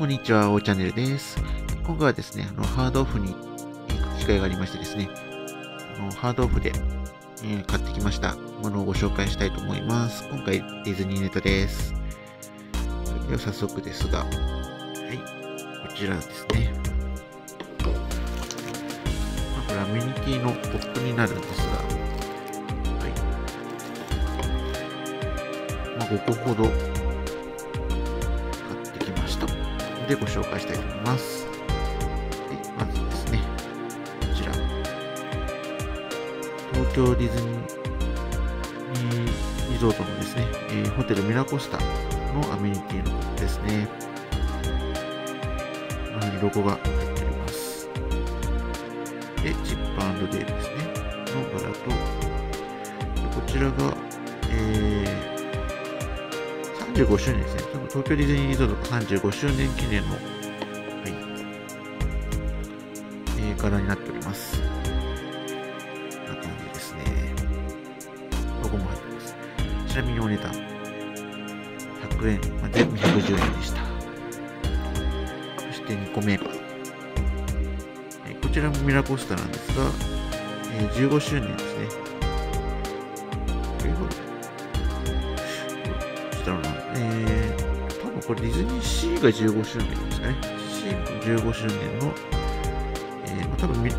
こんにちは、おーチャンネルです。今回はですね、ハードオフに行く機会がありましてですね、ハードオフで、買ってきましたものをご紹介したいと思います。今回、ディズニーネタです。では早速ですが、はい、こちらですね。これはアメニティのポップになるんですが、はい、5個ほどでご紹介したいと思います。まずですね、こちら東京ディズニーリゾートのですね、ホテルミラコスタのアメニティのことですね。このようにロゴが入っております。で、チップ&デールですねの柄と、こちらが、35周年ですね。東京ディズニーリゾート35周年記念の、柄になっております。こんな感じですね。ロゴも入っています。ちなみにお値段100円まで210円でした。そして2個目が、こちらもミラコスタなんですが、15周年ですね。これディズニーシーが15周年ですかね。シーも15周年の、多分ディ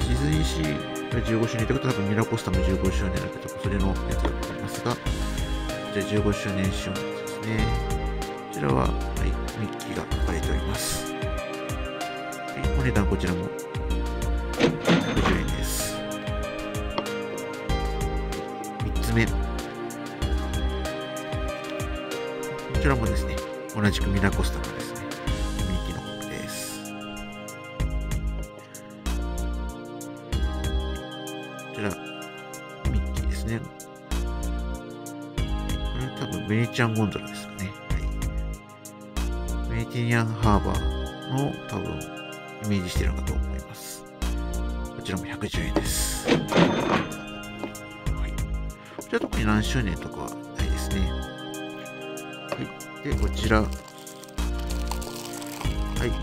ズニーシーが15周年ということは多分ミラコスタも15周年だけど、それのやつだと思いますが、こちら15周年仕様のやつですね。こちらは、ミッキーが書かれております。お値段こちらも110円です。3つ目。こちらもですね、同じくミラコスタのですね、ミッキーの方です。こちら、ミッキーですね。これは多分ベネチアンゴンドラですかね。ベネチアンハーバーの多分イメージしているのかと思います。こちらも110円です。こちら特に何周年とかはないですね。で、こちら。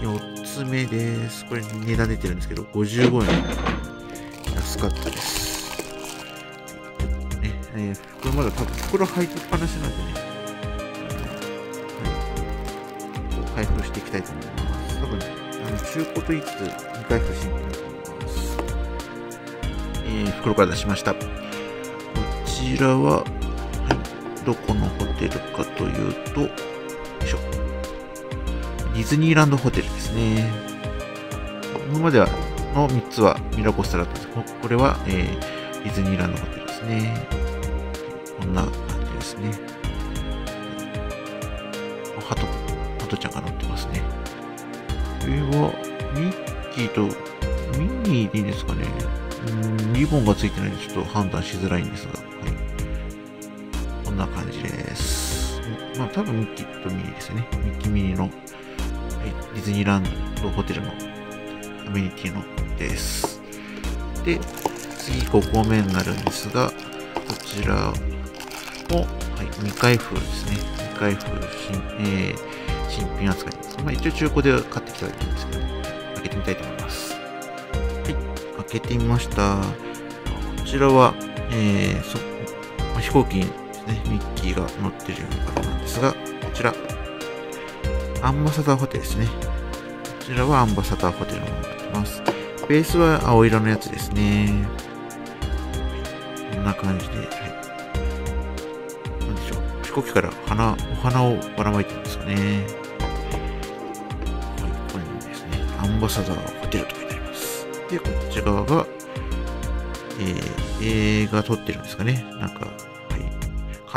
4つ目です。これ値段出てるんですけど、55円。安かったです。これまだ多分袋入りっぱなしなんでね、開封していきたいと思います。多分、中古と言いつつ、未開封してみたいと思います。袋から出しました。こちらは、どこのホテルかというと、よいしょ。ディズニーランドホテルですね。今まではの3つはミラコスタだったんです。これは、ディズニーランドホテルですね。こんな感じですね。ハトちゃんが乗ってますね。これは、ミッキーとミニーでいいんですかね。リボンがついてないんでちょっと判断しづらいんですが。こんな感じです。多分ミッキーとミニーですね。ミッキーミニーの、ディズニーランドホテルのアメニティのです。で、次5個目になるんですが、こちらも、未開封ですね。未開封新品扱いです。一応中古で買ってきたわけなんですけど、開けてみたいと思います。開けてみました。こちらは、飛行機にミッキーが乗ってるような方なんですが、こちら、アンバサダーホテルですね。こちらはアンバサダーホテルのものになってます。ベースは青色のやつですね。こんな感じで、なんでしょう。飛行機からお花をばらまいてるんですかね。これですね。アンバサダーホテルと書いてあります。で、こっち側が、映画撮ってるんですかね。なんか、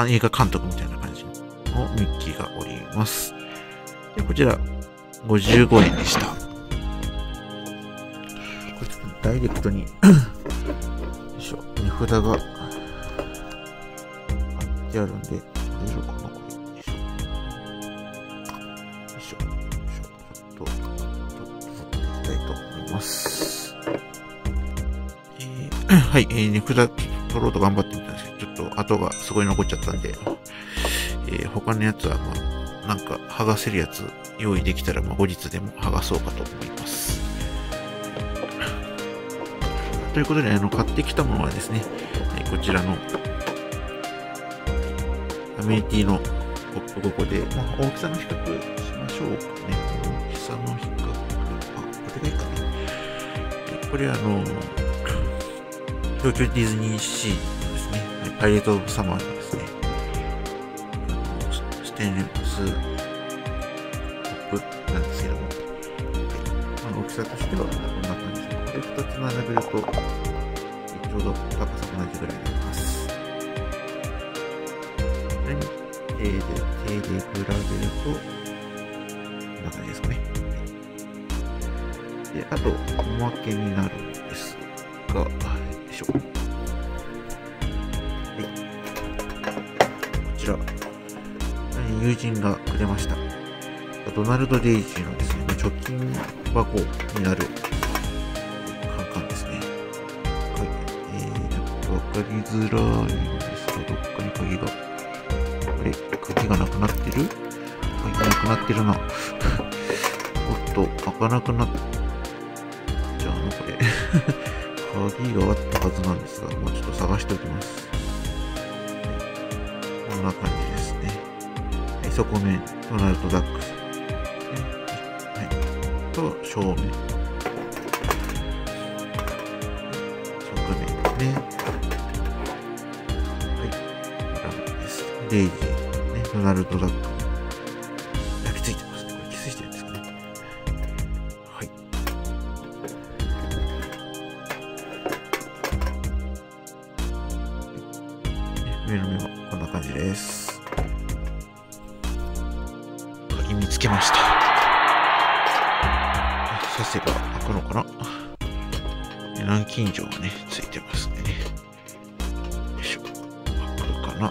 映画監督みたいな感じのミッキーがおります。で、こちら、55円でした。これちょっとダイレクトに、よいしょ、値札が貼ってあるんで、取れるかな、これ。よいしょ。よいしょ。ちょっと取っていきたいと思います。値札取ろうと頑張ってみたんですけど、ちょっと跡がすごい残っちゃったんで、他のやつは、なんか剥がせるやつ用意できたら、まあ、後日でも剥がそうかと思います。ということで、買ってきたものはですね、こちらのアメニティのポップ5個で、まあ、大きさの比較しましょうかね。大きさの比較。あ、これがいいかな。これは東京ディズニーシーのですね、パイレート・オブ・サマーのですね、ステンレスポップなんですけども、まあ、大きさとしてはこんな感じで、これ2つ並べると、ちょうど高さ同じぐらいになります。これに手で比べると、こんな感じですかね。で、あと、おまけになるんですが、よいしょ。こちら、友人がくれました。ドナルド・デイジーのですね、貯金箱になるカンカンですね。はい。わかりづらいんですが、どっかに鍵が。これ、鍵がなくなってる？鍵なくなってるな。おっと、開かなくなっちゃうのこれ。鍵があったはずなんですが、もうちょっと探しておきます。こんな感じですね。はい、底面、ドナルド・ダックス。と正面、側面ですね。はい、です。デイジー、ね、ドナルドダック。焼き付いてますね。これ気づいてるんですかね。はい。上の目はこんな感じです。鍵見つけました。させば開くのかな。南京錠がね、ついてますね。よいしょ。開くかな。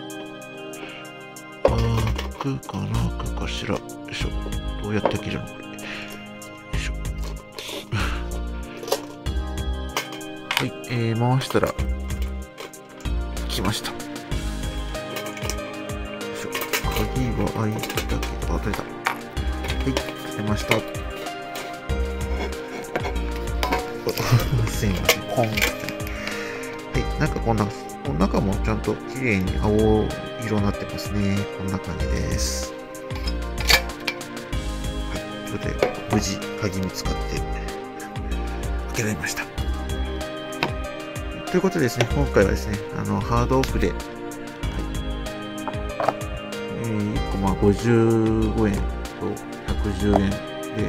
開くかな、開くかしら。よいしょ。どうやって開けるのこれ。よいしょ。はい、回したら、来ました。よいしょ。鍵は開いたけど、取れた。はい、出ました。すいません、コンって。はい、なんかこんな、この中もちゃんと綺麗に青色になってますね。こんな感じです。はい、ということで、無事、鍵見つかって、開けられました。ということでですね、今回はですね、ハードオフで、はい、1個まあ55円と110円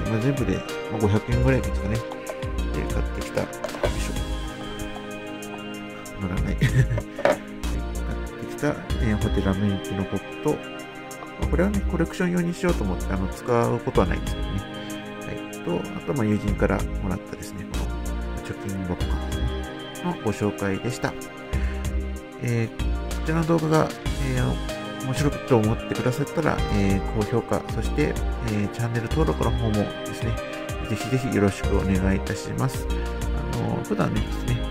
で、まあ、全部で500円ぐらいですかね。買ってきた。よいしょ。乗らない。買ってきた、ホテルアメニティのポップと、まあ、これはね、コレクション用にしようと思って使うことはないんですけどね。はい。と、あと、まあ、友人からもらったですね、この貯金箱缶ですね、のご紹介でした。こちらの動画が、面白くと思ってくださったら、高評価、そして、チャンネル登録の方もですね、ぜひぜひよろしくお願いいたします。普段ね、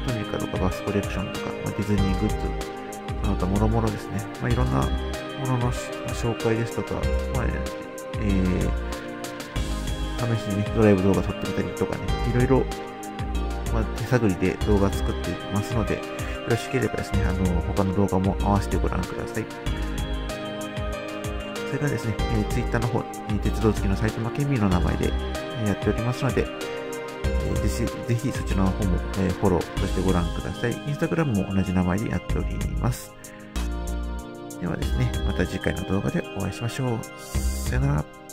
トミカとかバスコレクションとか、まあ、ディズニーグッズ、その他もろもろですね、まあ、いろんなものの紹介ですとか、まあ、試しにね、ドライブ動画撮ってみたりとかね、いろいろ、まあ、手探りで動画作っていきますので、よろしければですね、他の動画も合わせてご覧ください。それからですね、Twitter の方、鉄道好きの埼玉県民の名前で、やっておりますので、ぜひそちらの方も、フォロー、そしてご覧ください。インスタグラムも同じ名前でやっております。ではですね、また次回の動画でお会いしましょう。さよなら。